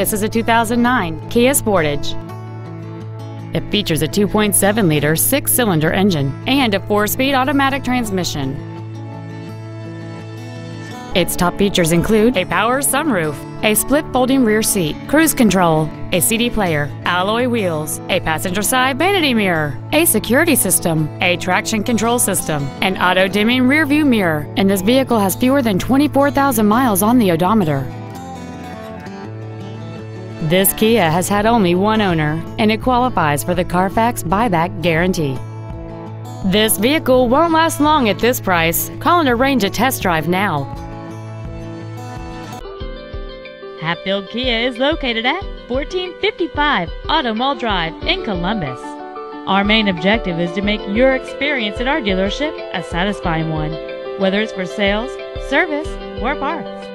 This is a 2009 Kia Sportage. It features a 2.7-liter six-cylinder engine and a four-speed automatic transmission. Its top features include a power sunroof, a split folding rear seat, cruise control, a CD player, alloy wheels, a passenger side vanity mirror, a security system, a traction control system, an auto-dimming rear view mirror, and this vehicle has fewer than 24,000 miles on the odometer. This Kia has had only one owner, and it qualifies for the Carfax buyback guarantee. This vehicle won't last long at this price. Call and arrange a test drive now. Hatfield Kia is located at 1455 Auto Mall Drive in Columbus. Our main objective is to make your experience at our dealership a satisfying one, whether it's for sales, service, or parts.